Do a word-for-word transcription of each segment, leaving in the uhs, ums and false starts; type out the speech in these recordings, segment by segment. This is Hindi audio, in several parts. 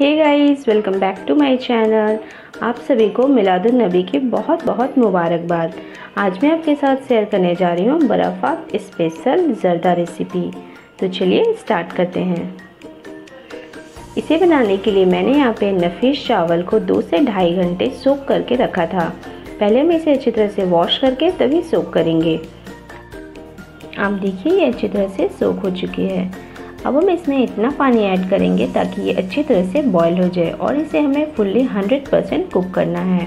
Hey guys, welcome back to my channel. आप सभी को मिलाद उन नबी की बहुत बहुत मुबारकबाद। आज मैं आपके साथ शेयर करने जा रही हूँ बराफात स्पेशल जर्दा रेसिपी। तो चलिए स्टार्ट करते हैं। इसे बनाने के लिए मैंने यहाँ पे नफीस चावल को दो से ढाई घंटे सोक करके रखा था। पहले हम इसे अच्छी तरह से वॉश करके तभी सोक करेंगे। आप देखिए ये अच्छी तरह से सोक हो चुकी है। अब हम इसमें इतना पानी ऐड करेंगे ताकि ये अच्छी तरह से बॉईल हो जाए और इसे हमें फुल्ली हंड्रेड परसेंट कुक करना है।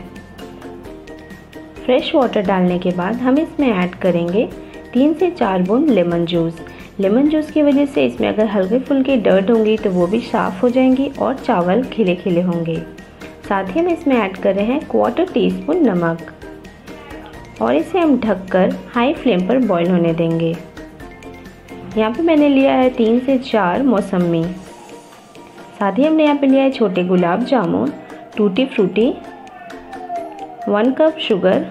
फ्रेश वाटर डालने के बाद हम इसमें ऐड करेंगे तीन से चार बूंद लेमन जूस। लेमन जूस की वजह से इसमें अगर हल्के फुल्के डर्ट होंगी तो वो भी साफ़ हो जाएंगी और चावल खिले खिले होंगे। साथ ही हम इसमें ऐड कर रहे हैं क्वार्टर टी स्पून नमक और इसे हम ढककर हाई फ्लेम पर बॉईल होने देंगे। यहाँ पे मैंने लिया है तीन से चार मौसमी। साथ ही हमने यहाँ पे लिया है छोटे gulab jamun, tutti frutti, one cup sugar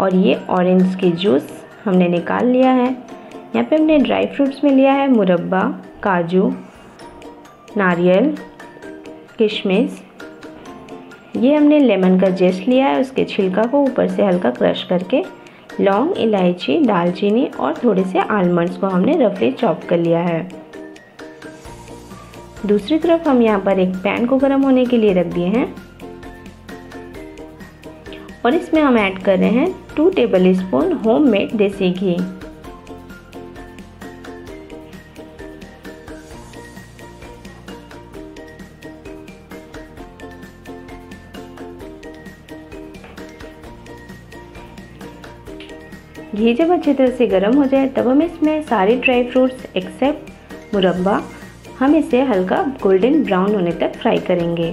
और ये ऑरेंज की जूस हमने निकाल लिया है। यहाँ पे हमने ड्राई फ्रूट्स में लिया है मुरब्बा, काजू, नारियल, किशमिश। ये हमने लेमन का जेस्ट लिया है, उसके छिलका को ऊपर से हल्का क्रश करके लौंग, इलायची, दालचीनी और थोड़े से आलमंड्स को हमने रफली चॉप कर लिया है। दूसरी तरफ हम यहाँ पर एक पैन को गर्म होने के लिए रख दिए हैं और इसमें हम ऐड कर रहे हैं टू टेबल स्पून होममेड देसी घी। घी जब अच्छी तरह से गर्म हो जाए तब हम इसमें सारे ड्राई फ्रूट्स एक्सेप्ट मुरब्बा हम इसे हल्का गोल्डन ब्राउन होने तक फ्राई करेंगे।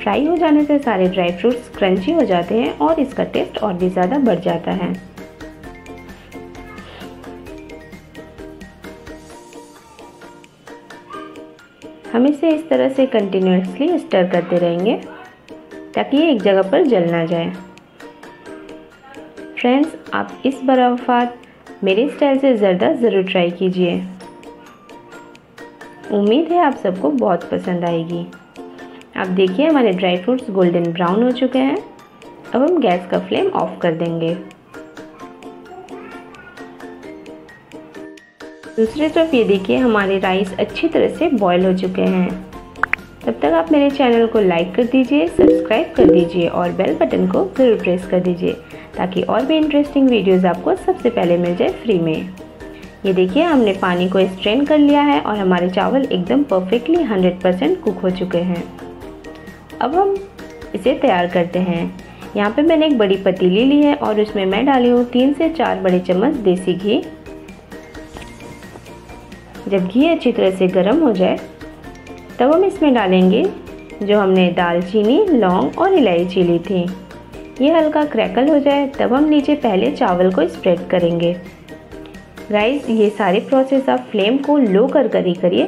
फ्राई हो जाने से सारे ड्राई फ्रूट्स क्रंची हो जाते हैं और इसका टेस्ट और भी ज़्यादा बढ़ जाता है। हम इसे इस तरह से कंटिन्यूअसली स्टर करते रहेंगे ताकि ये एक जगह पर जल ना जाए। फ्रेंड्स, आप इस बरावफात मेरे स्टाइल से ज़र्दा ज़रूर ट्राई कीजिए। उम्मीद है आप सबको बहुत पसंद आएगी। आप देखिए हमारे ड्राई फ्रूट्स गोल्डन ब्राउन हो चुके हैं। अब हम गैस का फ्लेम ऑफ कर देंगे। दूसरी तरफ ये देखिए हमारे राइस अच्छी तरह से बॉयल हो चुके हैं। तब तक आप मेरे चैनल को लाइक कर दीजिए, सब्सक्राइब कर दीजिए और बेल बटन को ज़रूर प्रेस कर दीजिए ताकि और भी इंटरेस्टिंग वीडियोस आपको सबसे पहले मिल जाए फ्री में। ये देखिए हमने पानी को स्ट्रेन कर लिया है और हमारे चावल एकदम परफेक्टली हंड्रेड परसेंट कुक हो चुके हैं। अब हम इसे तैयार करते हैं। यहाँ पे मैंने एक बड़ी पतीली ली है और उसमें मैं डाली हूँ तीन से चार बड़े चम्मच देसी घी। जब घी अच्छी तरह से गर्म हो जाए तब हम इसमें डालेंगे जो हमने दालचीनी, लौंग और इलायची ली थी। ये हल्का क्रैकल हो जाए तब हम नीचे पहले चावल को स्प्रेड करेंगे। गाइस, ये सारे प्रोसेस आप फ्लेम को लो कर कर ही करिए।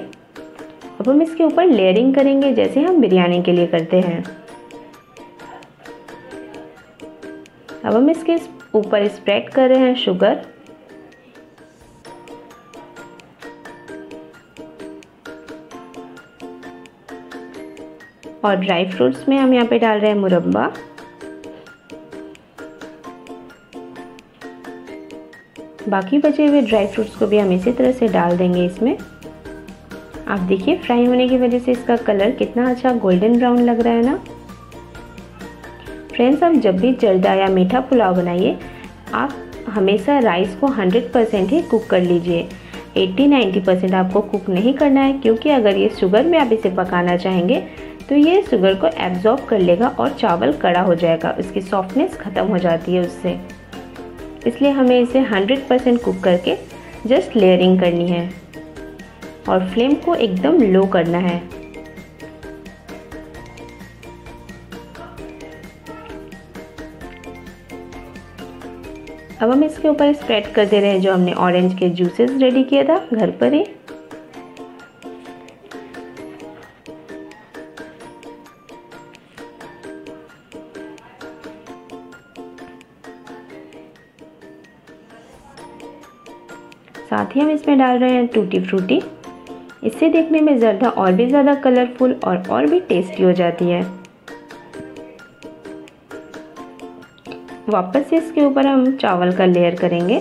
अब हम इसके ऊपर लेयरिंग करेंगे जैसे हम बिरयानी के लिए करते हैं। अब हम इसके ऊपर स्प्रेड कर रहे हैं शुगर। और ड्राई फ्रूट्स में हम यहाँ पे डाल रहे हैं मुरब्बा। बाकी बचे हुए ड्राई फ्रूट्स को भी हम इसी तरह से डाल देंगे इसमें। आप देखिए फ्राई होने की वजह से इसका कलर कितना अच्छा गोल्डन ब्राउन लग रहा है ना। फ्रेंड्स, आप जब भी जर्दा या मीठा पुलाव बनाइए आप हमेशा राइस को हंड्रेड परसेंट ही कुक कर लीजिए। एट्टी नाइन्टी परसेंट आपको कुक नहीं करना है क्योंकि अगर ये शुगर में आप इसे पकाना चाहेंगे तो ये शुगर को एब्जॉर्ब कर लेगा और चावल कड़ा हो जाएगा, उसकी सॉफ्टनेस ख़त्म हो जाती है उससे। इसलिए हमें इसे हंड्रेड परसेंट कुक करके जस्ट लेयरिंग करनी है और फ्लेम को एकदम लो करना है। अब हम इसके ऊपर स्प्रेड कर दे रहे हैं जो हमने ऑरेंज के जूसेस रेडी किया था घर पर ही। साथ ही हम इसमें डाल रहे हैं टूटी फ्रूटी इससे देखने में जर्दा और भी ज़्यादा कलरफुल और और भी टेस्टी हो जाती है। वापस से इसके ऊपर हम चावल का लेयर करेंगे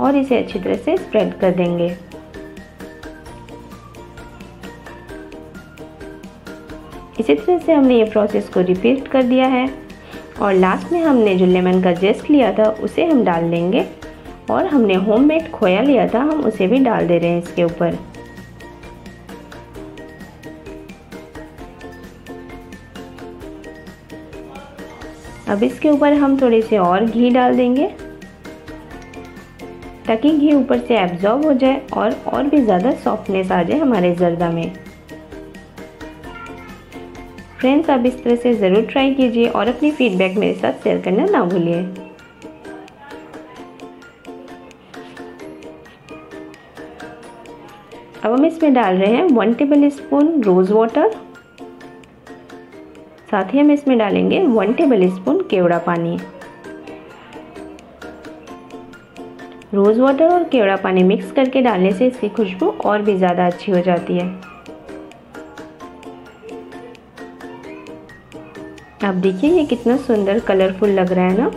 और इसे अच्छी तरह से स्प्रेड कर देंगे। इसी तरह से हमने ये प्रोसेस को रिपीट कर दिया है और लास्ट में हमने जो लेमन का जेस्ट लिया था उसे हम डाल देंगे और हमने होममेड खोया लिया था हम उसे भी डाल दे रहे हैं इसके ऊपर। अब इसके ऊपर हम थोड़े से और घी डाल देंगे ताकि घी ऊपर से एब्जॉर्ब हो जाए और और भी ज़्यादा सॉफ्टनेस आ जाए हमारे जर्दा में। फ्रेंड्स, आप इस तरह से ज़रूर ट्राई कीजिए और अपनी फीडबैक मेरे साथ शेयर करना ना भूलिए। अब हम इसमें डाल रहे हैं one tablespoon rose water, साथ ही हम इसमें डालेंगे वन टेबल स्पून केवड़ा पानी। रोज़ वाटर और केवड़ा पानी मिक्स करके डालने से इसकी खुशबू और भी ज़्यादा अच्छी हो जाती है। आप देखिए ये कितना सुंदर कलरफुल लग रहा है ना।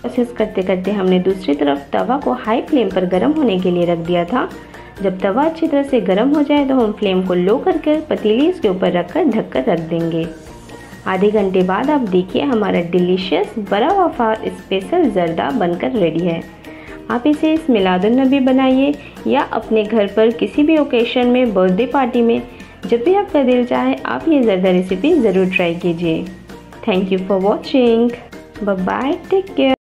प्रोसेस करते करते हमने दूसरी तरफ तवा को हाई फ्लेम पर गर्म होने के लिए रख दिया था। जब तवा अच्छी तरह से गर्म हो जाए तो हम फ्लेम को लो करके पतीली इसके ऊपर रखकर ढककर रख देंगे। आधे घंटे बाद आप देखिए हमारा डिलीशियस बरावाफात स्पेशल जर्दा बनकर रेडी है। आप इसे इस मिलादुन नबी बनाइए या अपने घर पर किसी भी ओकेशन में, बर्थडे पार्टी में, जब भी आपका दिल चाहे आप ये जर्दा रेसिपी ज़रूर ट्राई कीजिए। Thank you for watching, bye bye, take care.